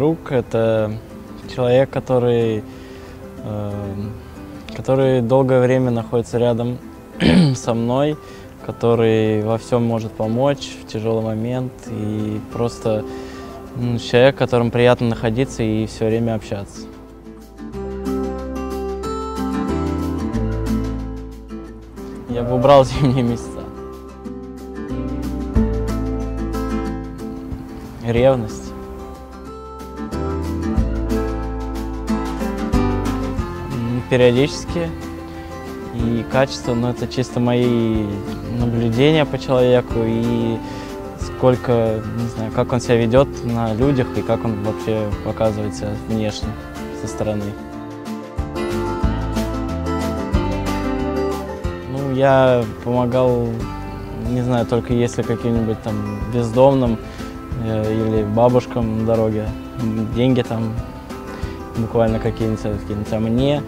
друг, это человек, который долгое время находится рядом со мной, который во всем может помочь в тяжелый момент, и просто человек, которым приятно находиться и все время общаться. Я бы убрал зимние месяца. Ревность. Периодически. И качество, но это чисто мои наблюдения по человеку и сколько, не знаю, как он себя ведет на людях и как он вообще показывается внешне, со стороны. Ну, я помогал, не знаю, только если каким-нибудь там бездомным или бабушкам на дороге, деньги там буквально какие-нибудь, а мне.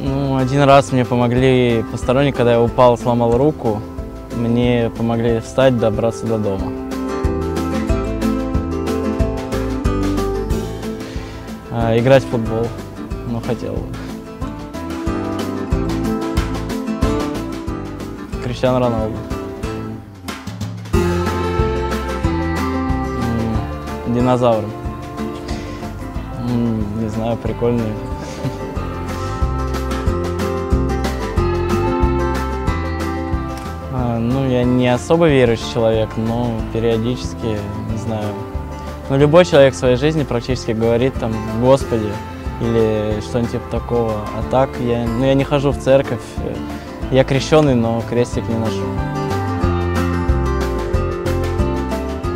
Ну, один раз мне помогли посторонние, когда я упал, сломал руку, мне помогли встать, добраться до дома. Играть в футбол, но хотел бы. Криштиану Роналду. Динозавром. Не знаю, прикольный. Ну, я не особо верующий человек, но периодически, не знаю, ну, любой человек в своей жизни практически говорит там «Господи» или что-нибудь типа такого. А так, я не хожу в церковь, я крещеный, но крестик не ношу.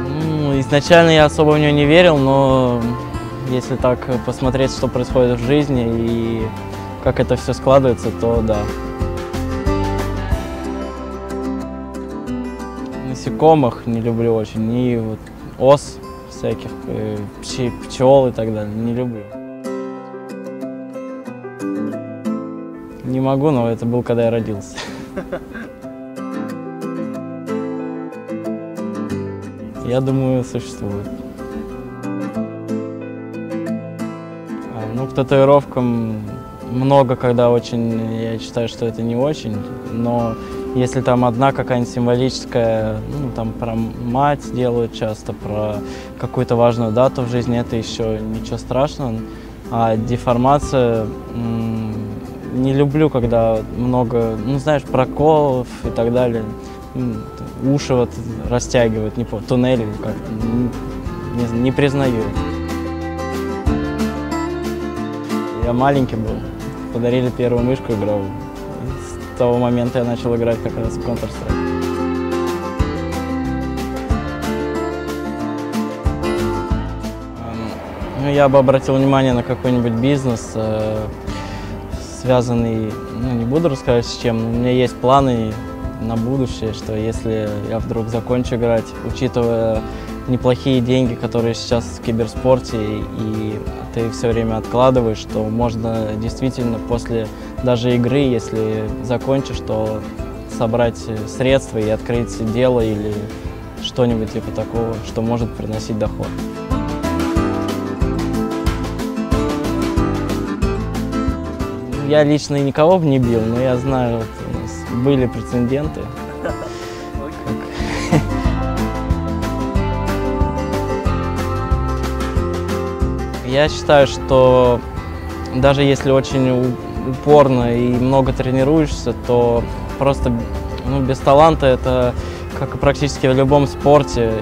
Ну, изначально я особо в нее не верил, но если так посмотреть, что происходит в жизни и как это все складывается, то да. Насекомых не люблю очень, и вот ос всяких, пчел и так далее, не люблю. Не могу, но это был, когда я родился. Я думаю, существует. Ну, к татуировкам много, когда очень, я считаю, что это не очень, но если там одна какая-нибудь символическая, ну, там про мать делают часто, про какую-то важную дату в жизни, это еще ничего страшного. А деформация, не люблю, когда много, ну, знаешь, проколов и так далее. Уши вот растягивают, не помню, туннели как-то, не признаю. Я маленький был, подарили первую мышку, играл. С того момента я начал играть как раз в Counter-Strike. Ну, я бы обратил внимание на какой-нибудь бизнес, связанный, ну, не буду рассказывать с чем, но у меня есть планы на будущее, что если я вдруг закончу играть, учитывая неплохие деньги, которые сейчас в киберспорте, и ты все время откладываешь, что можно действительно после даже игры, если закончишь, то собрать средства и открыть дело или что-нибудь типа такого, что может приносить доход. Я лично никого бы не бил, но я знаю, вот у нас были прецеденты. Я считаю, что даже если очень упорно и много тренируешься, то просто, ну, без таланта это как и практически в любом спорте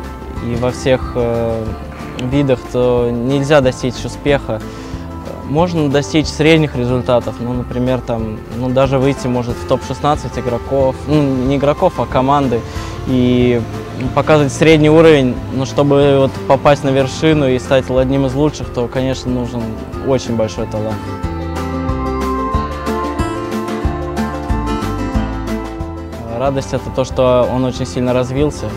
и во всех видах, то нельзя достичь успеха. Можно достичь средних результатов, ну, например, там, ну, даже выйти может в топ-16 игроков, ну, не игроков, а команды, и показывать средний уровень, но чтобы вот попасть на вершину и стать одним из лучших, то, конечно, нужен очень большой талант. Радость – это то, что он очень сильно развился,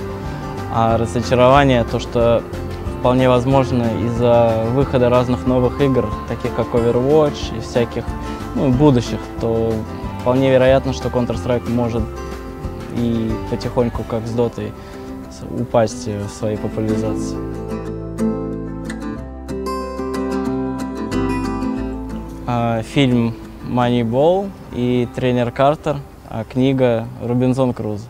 а разочарование – то, что вполне возможно из-за выхода разных новых игр, таких как Overwatch и всяких, ну, будущих, то вполне вероятно, что Counter-Strike может и потихоньку, как с Дотой, упасть в своей популяризации. фильм «Moneyball» и «Тренер Картер», а книга «Робинзон Круз».